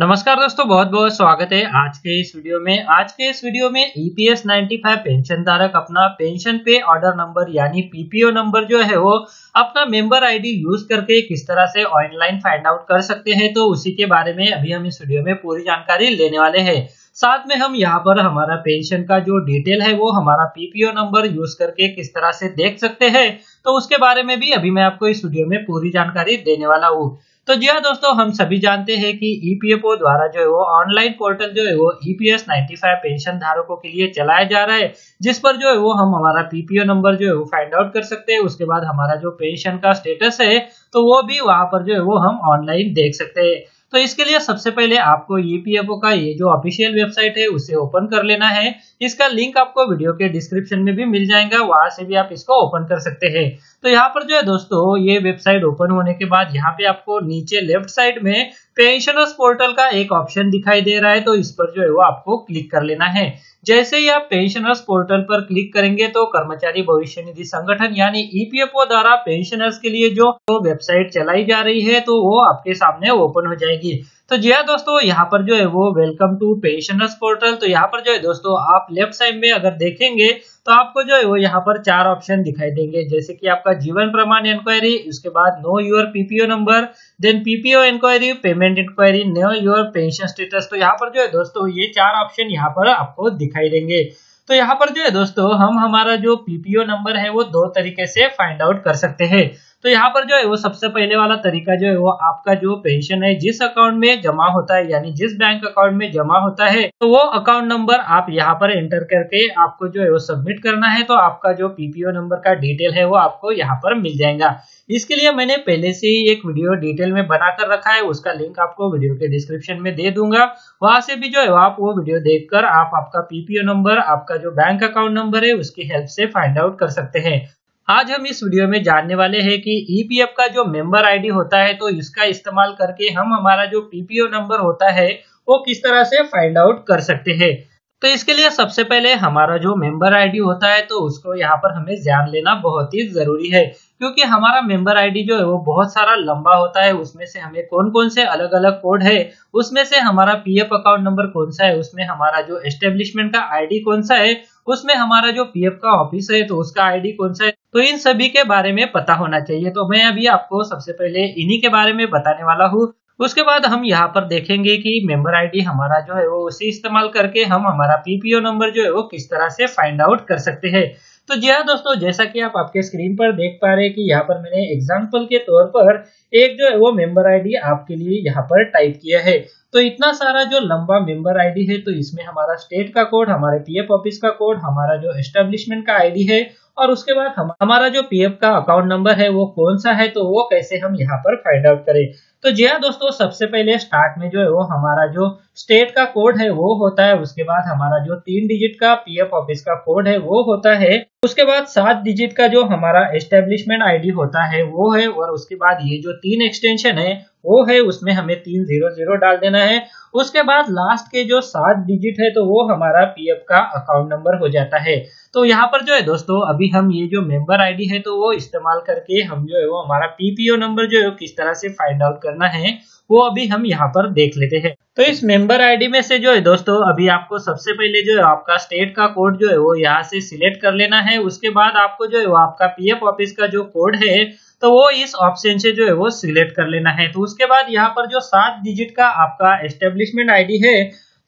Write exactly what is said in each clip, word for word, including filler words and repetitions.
नमस्कार दोस्तों, बहुत बहुत स्वागत है आज के इस वीडियो में। आज के इस वीडियो में E P S ninety five pension धारक अपना पेंशन पे ऑर्डर नंबर यानी पी पी ओ नंबर जो है वो अपना मेंबर आईडी यूज करके किस तरह से ऑनलाइन फाइंड आउट कर सकते हैं, तो उसी के बारे में अभी हम इस वीडियो में पूरी जानकारी लेने वाले हैं। साथ में हम यहाँ पर हमारा पेंशन का जो डिटेल है वो हमारा P P O number use करके किस तरह से देख सकते हैं, तो उसके बारे में भी अभी मैं आपको इस वीडियो में पूरी जानकारी देने वाला हूँ। तो जी हाँ दोस्तों, हम सभी जानते हैं कि ई पी एफ ओ द्वारा जो है वो ऑनलाइन पोर्टल जो है वो E P S ninety five pension धारकों के लिए चलाया जा रहा है, जिस पर जो है वो हम हमारा पी पी ओ नंबर जो है वो फाइंड आउट कर सकते हैं। उसके बाद हमारा जो पेंशन का स्टेटस है तो वो भी वहाँ पर जो है वो हम ऑनलाइन देख सकते हैं। तो इसके लिए सबसे पहले आपको ई पी एफ ओ का ये जो ऑफिशियल वेबसाइट है उसे ओपन कर लेना है। इसका लिंक आपको वीडियो के डिस्क्रिप्शन में भी मिल जाएगा, वहां से भी आप इसको ओपन कर सकते हैं। तो यहाँ पर जो है दोस्तों, ये वेबसाइट ओपन होने के बाद यहाँ पे आपको नीचे लेफ्ट साइड में पेंशनर्स पोर्टल का एक ऑप्शन दिखाई दे रहा है, तो इस पर जो है वो आपको क्लिक कर लेना है। जैसे ही आप पेंशनर्स पोर्टल पर क्लिक करेंगे तो कर्मचारी भविष्य निधि संगठन यानी ई पी एफ ओ द्वारा पेंशनर्स के लिए जो वेबसाइट चलाई जा रही है तो वो आपके सामने ओपन हो जाएगी। तो जी हाँ दोस्तों, यहाँ पर जो है वो वेलकम टू पेंशनर्स पोर्टल, तो यहाँ पर जो है दोस्तों आप लेफ्ट साइड में अगर देखेंगे तो आपको जो है वो यहाँ पर चार ऑप्शन दिखाई देंगे, जैसे कि आपका जीवन प्रमाण इंक्वायरी, उसके बाद know your P P O number, then P P O inquiry, payment inquiry, know your pension status. तो यहाँ पर जो है दोस्तों ये चार ऑप्शन यहाँ पर आपको दिखाई देंगे। तो यहाँ पर जो है दोस्तों हम हमारा जो पी पी ओ नंबर है वो दो तरीके से फाइंड आउट कर सकते हैं। तो यहाँ पर जो है वो सबसे पहले वाला तरीका जो है वो आपका जो पेंशन है जिस अकाउंट में जमा होता है यानी जिस बैंक अकाउंट में जमा होता है तो वो अकाउंट नंबर आप यहाँ पर एंटर करके आपको जो है वो सबमिट करना है, तो आपका जो पी पी ओ नंबर का डिटेल है वो आपको यहाँ पर मिल जाएगा। इसके लिए मैंने पहले से ही एक वीडियो डिटेल में बनाकर रखा है, उसका लिंक आपको वीडियो के डिस्क्रिप्शन में दे दूंगा, वहां से भी जो है आप वो वीडियो देखकर आप आपका पी पी ओ नंबर, आपका जो बैंक अकाउंट नंबर है उसकी हेल्प से फाइंड आउट कर सकते हैं। आज हम इस वीडियो में जानने वाले हैं कि ई पी एफ का जो मेंबर आईडी होता है तो इसका इस्तेमाल करके हम हमारा जो पी पी ओ नंबर होता है वो किस तरह से फाइंड आउट कर सकते हैं। तो इसके लिए सबसे पहले हमारा जो मेंबर आईडी होता है तो उसको यहाँ पर हमें जान लेना बहुत ही जरूरी है, क्योंकि हमारा मेंबर आईडी जो है वो बहुत सारा लंबा होता है, उसमें से हमें कौन कौन से अलग अलग कोड है, उसमें से हमारा पी एफ अकाउंट नंबर कौन सा है, उसमें हमारा जो एस्टेब्लिशमेंट का आईडी कौन सा है, उसमें हमारा जो पी एफ का ऑफिस है तो उसका आईडी कौन सा है, तो इन सभी के बारे में पता होना चाहिए। तो मैं अभी आपको सबसे पहले इन्हीं के बारे में बताने वाला हूँ। उसके बाद हम यहाँ पर देखेंगे कि मेंबर आईडी हमारा जो है वो उसे इस्तेमाल करके हम हमारा पी पी ओ नंबर जो है वो किस तरह से फाइंड आउट कर सकते हैं। तो जी हाँ दोस्तों, जैसा कि आप आपके स्क्रीन पर देख पा रहे हैं कि यहाँ पर मैंने एग्जाम्पल के तौर पर एक जो है वो मेंबर आईडी आपके लिए यहाँ पर टाइप किया है। तो इतना सारा जो लंबा मेंबर आईडी है तो इसमें हमारा स्टेट का कोड, हमारे पी एफ ऑफिस का कोड, हमारा जो एस्टेब्लिशमेंट का आईडी है और उसके बाद हम हमारा जो पी एफ का अकाउंट नंबर है वो कौन सा है, तो वो कैसे हम यहाँ पर फाइंड आउट करें। तो जी हाँ दोस्तों, सबसे पहले स्टार्ट में जो है वो हमारा जो स्टेट का कोड है वो होता है, उसके बाद हमारा जो तीन डिजिट का पी एफ ऑफिस का कोड है वो होता है, उसके बाद सात डिजिट का जो हमारा एस्टेब्लिशमेंट आईडी होता है वो है, और उसके बाद ये जो तीन एक्सटेंशन है वो है उसमें हमें तीन जीरो जीरो डाल देना है। उसके बाद लास्ट के जो सात डिजिट है तो वो हमारा पी एफ का अकाउंट नंबर हो जाता है। तो यहाँ पर जो है दोस्तों अभी हम ये जो मेंबर आईडी है तो वो इस्तेमाल करके हम जो है वो हमारा पी पी ओ नंबर जो है किस तरह से फाइंड आउट करना है वो अभी हम यहाँ पर देख लेते हैं। तो इस मेंबर आईडी में से जो है दोस्तों अभी आपको सबसे पहले जो है आपका स्टेट का कोड जो है वो यहाँ से सिलेक्ट कर लेना है। उसके बाद आपको जो है वो आपका पी एफ ऑफिस का जो कोड है तो वो इस ऑप्शन से जो है वो सिलेक्ट कर लेना है। तो उसके बाद यहाँ पर जो सात डिजिट का आपका एस्टेब्लिशमेंट आईडी है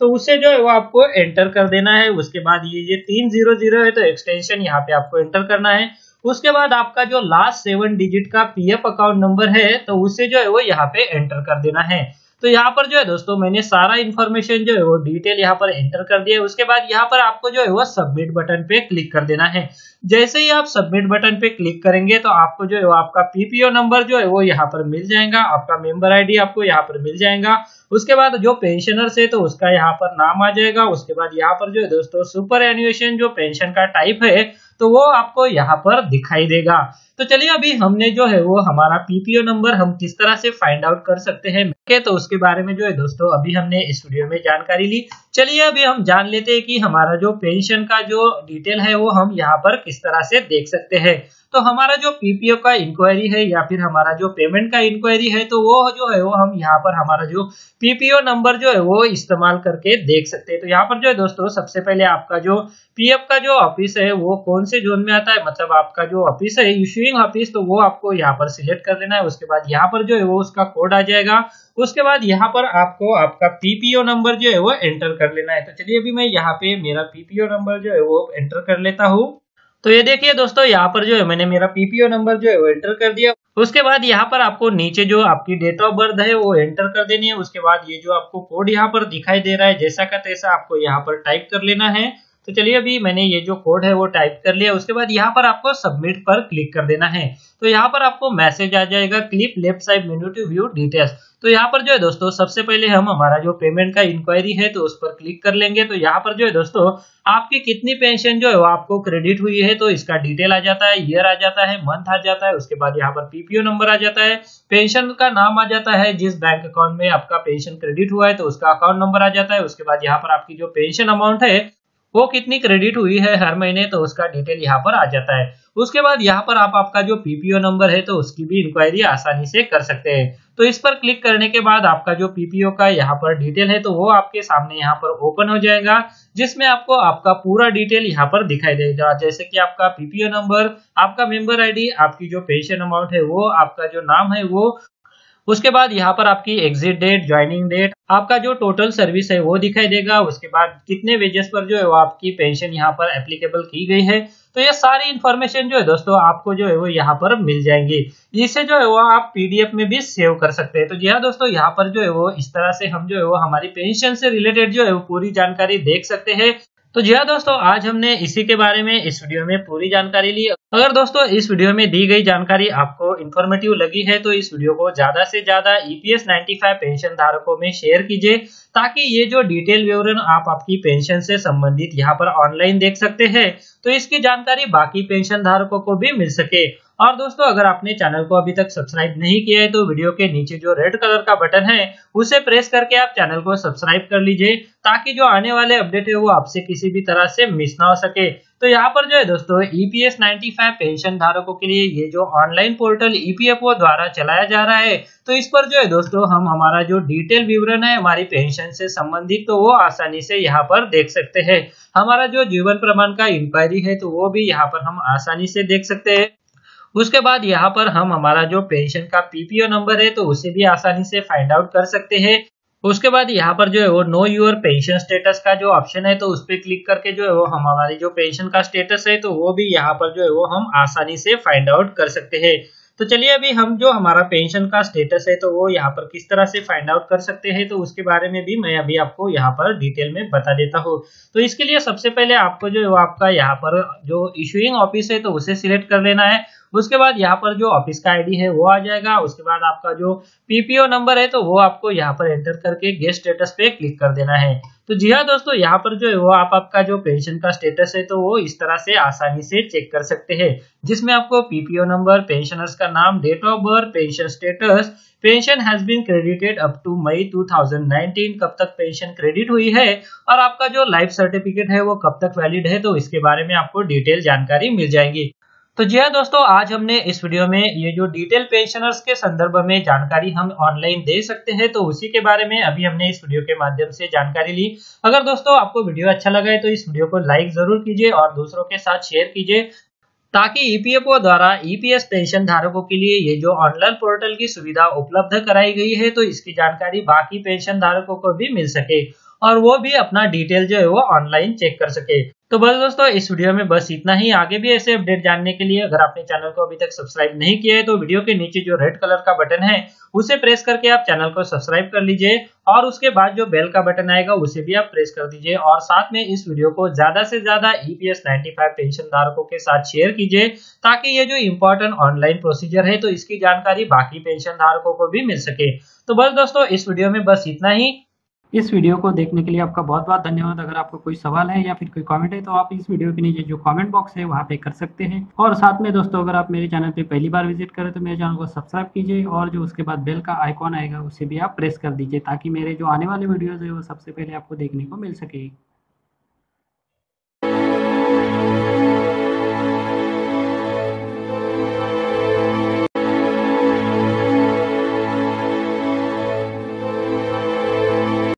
तो उसे जो है वो आपको एंटर कर देना है। उसके बाद ये ये तीन जीरो जीरो है तो एक्सटेंशन यहाँ पे आपको एंटर करना है। उसके बाद आपका जो लास्ट सेवन डिजिट का पी एफ अकाउंट नंबर है तो उसे जो है वो यहाँ पे एंटर कर देना है। तो यहाँ पर जो है दोस्तों मैंने सारा इन्फॉर्मेशन जो है वो डिटेल यहाँ पर एंटर कर दिया है। उसके बाद यहाँ पर आपको जो है वो सबमिट बटन पे क्लिक कर देना है। जैसे ही आप सबमिट बटन पे क्लिक करेंगे तो आपको जो है वो आपका पी पी ओ नंबर जो है वो यहाँ पर मिल जाएगा, आपका मेंबर आईडी आपको यहाँ पर मिल जाएगा। उसके बाद जो पेंशनर्स है तो उसका यहाँ पर नाम आ जाएगा। उसके बाद यहाँ पर जो है दोस्तों सुपर एन्युएशन जो पेंशन का टाइप है तो वो आपको यहाँ पर दिखाई देगा। तो चलिए अभी हमने जो है वो हमारा पी पी ओ नंबर हम किस तरह से फाइंड आउट कर सकते हैं, तो उसके बारे में जो है दोस्तों अभी हमने इस वीडियो में जानकारी ली। चलिए अभी हम जान लेते हैं कि हमारा जो पेंशन का जो डिटेल है वो हम यहाँ पर किस तरह से देख सकते हैं। तो हमारा जो पीपीओ का इंक्वायरी है या फिर हमारा जो पेमेंट का इंक्वायरी है तो वो जो है वो हम यहाँ पर हमारा जो पीपीओ नंबर जो है वो इस्तेमाल करके देख सकते हैं। तो यहाँ पर जो है दोस्तों सबसे पहले आपका जो पीएफ का जो ऑफिस है वो कौन से जोन में आता है, मतलब आपका जो ऑफिस है इश्यूइंग ऑफिस, तो वो आपको यहाँ पर सिलेक्ट कर लेना है। उसके बाद यहाँ पर जो है वो उसका कोड आ जाएगा। उसके बाद यहाँ पर आपको आपका पीपीओ नंबर जो है वो एंटर कर लेना है। तो चलिए अभी मैं यहाँ पे मेरा पीपीओ नंबर जो है वो एंटर कर लेता हूँ। तो ये देखिए दोस्तों यहाँ पर जो है मैंने मेरा पीपीओ नंबर जो है वो एंटर कर दिया। उसके बाद यहाँ पर आपको नीचे जो आपकी डेट ऑफ बर्थ है वो एंटर कर देनी है। उसके बाद ये जो आपको कोड यहाँ पर दिखाई दे रहा है जैसा का तैसा आपको यहाँ पर टाइप कर लेना है। तो चलिए अभी मैंने ये जो कोड है वो टाइप कर लिया। उसके बाद यहाँ पर आपको सबमिट पर क्लिक कर देना है। तो यहाँ पर आपको मैसेज आ जाएगा click left side menu to view details. तो यहाँ पर जो है दोस्तों सबसे पहले हम हमारा जो पेमेंट का इंक्वायरी है तो उस पर क्लिक कर लेंगे। तो यहाँ पर जो है दोस्तों आपकी कितनी पेंशन जो है वो आपको क्रेडिट हुई है तो इसका डिटेल आ जाता है, ईयर आ जाता है, मंथ आ जाता है। उसके बाद यहाँ पर पीपीओ नंबर आ जाता है, पेंशन का नाम आ जाता है, जिस बैंक अकाउंट में आपका पेंशन क्रेडिट हुआ है तो उसका अकाउंट नंबर आ जाता है। उसके बाद यहाँ पर आपकी जो पेंशन अमाउंट है वो कितनी क्रेडिट हुई है हर महीने तो उसका डिटेल यहाँ पर आ जाता है। उसके बाद यहाँ पर आप आपका जो पीपीओ नंबर है तो उसकी भी इंक्वायरी आसानी से कर सकते हैं। तो इस पर क्लिक करने के बाद आपका जो पीपीओ का यहाँ पर डिटेल है तो वो आपके सामने यहाँ पर ओपन हो जाएगा, जिसमें आपको आपका पूरा डिटेल यहाँ पर दिखाई देगा, जैसे कि आपका पीपीओ नंबर, आपका मेंबर आईडी, आपकी जो पेंशन अमाउंट है वो, आपका जो नाम है वो। उसके बाद यहाँ पर आपकी एग्जिट डेट, ज्वाइनिंग डेट, आपका जो टोटल सर्विस है वो दिखाई देगा। उसके बाद कितने वेजेस पर जो है वो आपकी पेंशन यहाँ पर एप्लीकेबल की गई है। तो ये सारी इन्फॉर्मेशन जो है दोस्तों आपको जो है वो यहाँ पर मिल जाएंगी। इसे जो है वो आप पीडीएफ में भी सेव कर सकते हैं। तो जी हाँ दोस्तों, यहाँ पर जो है वो इस तरह से हम जो है वो हमारी पेंशन से रिलेटेड जो है वो पूरी जानकारी देख सकते हैं। तो जी हाँ दोस्तों, आज हमने इसी के बारे में इस वीडियो में पूरी जानकारी ली। अगर दोस्तों इस वीडियो में दी गई जानकारी आपको इन्फॉर्मेटिव लगी है तो इस वीडियो को ज्यादा से ज्यादा ईपीएस नाइन्टी फाइव पेंशन धारकों में शेयर कीजिए, ताकि ये जो डिटेल विवरण आप आपकी पेंशन से संबंधित यहाँ पर ऑनलाइन देख सकते हैं तो इसकी जानकारी बाकी पेंशन धारकों को भी मिल सके। और दोस्तों अगर आपने चैनल को अभी तक सब्सक्राइब नहीं किया है तो वीडियो के नीचे जो रेड कलर का बटन है उसे प्रेस करके आप चैनल को सब्सक्राइब कर लीजिए, ताकि जो आने वाले अपडेट है वो आपसे किसी भी तरह से मिस ना हो सके। तो यहाँ पर जो है दोस्तों ईपीएस नाइन्टी फाइव पेंशन धारकों के लिए ये जो ऑनलाइन पोर्टल ईपीएफओ द्वारा चलाया जा रहा है तो इस पर जो है दोस्तों हम हमारा जो डिटेल विवरण है हमारी पेंशन से संबंधित तो वो आसानी से यहाँ पर देख सकते हैं। हमारा जो जीवन प्रमाण का इंक्वायरी है तो वो भी यहाँ पर हम आसानी से देख सकते हैं। उसके बाद यहाँ पर हम हमारा जो पेंशन का पीपीओ नंबर है तो उसे भी आसानी से फाइंड आउट कर सकते हैं। उसके बाद यहाँ पर जो है वो नो योर पेंशन स्टेटस का जो ऑप्शन है तो उस पर क्लिक करके जो है वो हम हमारी जो पेंशन का स्टेटस है तो वो भी यहाँ पर जो है वो हम आसानी से फाइंड आउट कर सकते हैं। तो चलिए अभी हम जो हमारा पेंशन का स्टेटस है तो वो यहाँ पर किस तरह से फाइंड आउट कर सकते हैं तो उसके बारे में भी मैं अभी आपको यहाँ पर डिटेल में बता देता हूँ। तो इसके लिए सबसे पहले आपको जो है आपका यहाँ पर जो इशूइंग ऑफिस है तो उसे सिलेक्ट कर लेना है। उसके बाद यहाँ पर जो ऑफिस का आईडी है वो आ जाएगा। उसके बाद आपका जो पीपीओ नंबर है तो वो आपको यहाँ पर एंटर करके गेट स्टेटस पे क्लिक कर देना है। तो जी हाँ दोस्तों, यहाँ पर जो है वो आप आपका जो पेंशन का स्टेटस है तो वो इस तरह से आसानी से चेक कर सकते हैं, जिसमें आपको पीपीओ नंबर, पेंशनर्स का नाम, date of birth, pension status, pension has been credited up to May two thousand nineteen, कब तक पेंशन क्रेडिट हुई है, और आपका जो लाइफ सर्टिफिकेट है वो कब तक वैलिड है तो इसके बारे में आपको डिटेल जानकारी मिल जाएगी। तो जी हाँ दोस्तों, आज हमने इस वीडियो में ये जो डिटेल पेंशनर्स के संदर्भ में जानकारी हम ऑनलाइन दे सकते हैं तो उसी के बारे में अभी हमने इस वीडियो के माध्यम से जानकारी ली। अगर दोस्तों आपको वीडियो अच्छा लगा है तो इस वीडियो को लाइक जरूर कीजिए और दूसरों के साथ शेयर कीजिए, ताकि ईपीएफओ द्वारा ईपीएस पेंशन धारकों के लिए ये जो ऑनलाइन पोर्टल की सुविधा उपलब्ध कराई गई है तो इसकी जानकारी बाकी पेंशन धारकों को भी मिल सके और वो भी अपना डिटेल जो है वो ऑनलाइन चेक कर सके। तो बस दोस्तों इस वीडियो में बस इतना ही। आगे भी ऐसे अपडेट जानने के लिए अगर आपने चैनल को अभी तक सब्सक्राइब नहीं किया है तो वीडियो के नीचे जो रेड कलर का बटन है उसे प्रेस करके आप चैनल को सब्सक्राइब कर लीजिए और उसके बाद जो बेल का बटन आएगा उसे भी आप प्रेस कर दीजिए और साथ में इस वीडियो को ज्यादा से ज्यादा ईपीएस नाइन्टी फाइव पेंशन धारकों के साथ शेयर कीजिए, ताकि ये जो इम्पोर्टेंट ऑनलाइन प्रोसीजर है तो इसकी जानकारी बाकी पेंशन धारकों को भी मिल सके। तो बस दोस्तों इस वीडियो में बस इतना ही। इस वीडियो को देखने के लिए आपका बहुत बहुत धन्यवाद। अगर आपको कोई सवाल है या फिर कोई कमेंट है तो आप इस वीडियो के नीचे जो कमेंट बॉक्स है वहाँ पे कर सकते हैं। और साथ में दोस्तों, अगर आप मेरे चैनल पे पहली बार विजिट करें तो मेरे चैनल को सब्सक्राइब कीजिए और जो उसके बाद बेल का आइकॉन आएगा उसे भी आप प्रेस कर दीजिए, ताकि मेरे जो आने वाले वीडियोज़ है वो सबसे पहले आपको देखने को मिल सके।